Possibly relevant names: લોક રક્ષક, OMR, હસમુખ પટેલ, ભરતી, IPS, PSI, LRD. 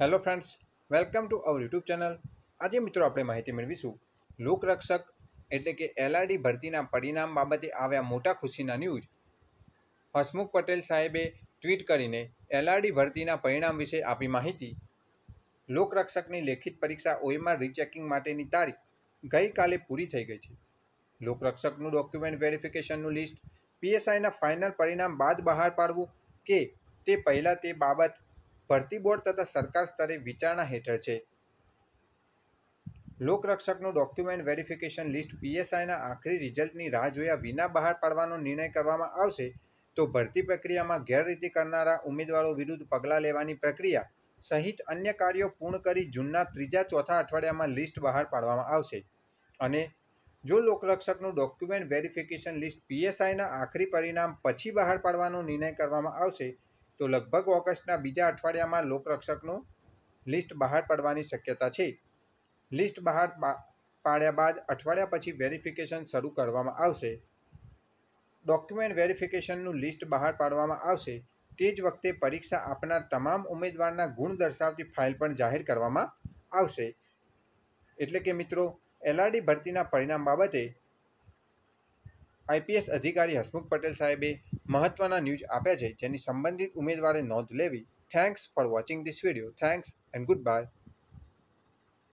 Hello friends, welcome to our YouTube channel. આજે મિત્રો આપણે માહિતી મેળવીશું લોક રક્ષક એટલે કે LRD ભરતીના પરિણામ બાબતે આવ્યા મોટા ખુશીના ન્યૂઝ. હસમુખ પટેલ સાહેબે ટ્વીટ કરીને LRD ભરતીના પરિણામ વિશે આપી માહિતી. લોક રક્ષકની લેખિત પરીક્ષા OMR રિચેકિંગ માટેની તારીખ ગઈકાલે પૂરી થઈ ગઈ છે. લોક રક્ષકનું ડોક્યુમેન્ટ વેરિફિકેશનનું લિસ્ટ PSIના ફાઇનલ પરિણામ બાદ બહાર પાડવું કે તે પહેલાં તે બાબત ભરતી બોર્ડ તથા સરકાર સ્તરે વિચારણા હેઠળ છે. લોક રક્ષકનું ડોક્યુમેન્ટ વેરિફિકેશન લિસ્ટ PSIના આખરી રિઝલ્ટની રાહ જોયા વિના બહાર પાડવાનો નિર્ણય કરવામાં આવશે તો ભરતી પ્રક્રિયામાં ગેરરીતિ કરનારા ઉમેદવારો વિરુદ્ધ પગલાં લેવાની પ્રક્રિયા સહિત અન્ય કાર્યો પૂર્ણ કરી જૂનના ત્રીજા-ચોથા અઠવાડિયામાં લિસ્ટ બહાર પાડવામાં આવશે. અને જો લોક રક્ષકનું ડોક્યુમેન્ટ વેરિફિકેશન લિસ્ટ PSIના આખરી પરિણામ પછી બહાર પાડવાનો નિર્ણય કરવામાં આવશે તો લગભગ ઓગસ્ટના બીજા અઠવાડિયામાં લોકરક્ષકનું લિસ્ટ બહાર પાડવાની શક્યતા છે. લિસ્ટ બહાર પાડ્યા બાદ અઠવાડિયા પછી વેરિફિકેશન શરૂ કરવામાં આવશે. ડોક્યુમેન્ટ વેરિફિકેશનનું લિસ્ટ બહાર પાડવામાં આવશે તે જ વખતે પરીક્ષા આપનાર તમામ ઉમેદવારના ગુણ દર્શાવતી ફાઇલ પણ જાહેર કરવામાં આવશે. એટલે કે મિત્રો, LRD ભરતીના પરિણામ બાબતે IPS અધિકારી હસમુખ પટેલ સાહેબે મહત્વના ન્યૂઝ આપ્યા છે, જેની સંબંધિત ઉમેદવારે નોંધ લેવી. Thanks for watching this video. Thanks and goodbye.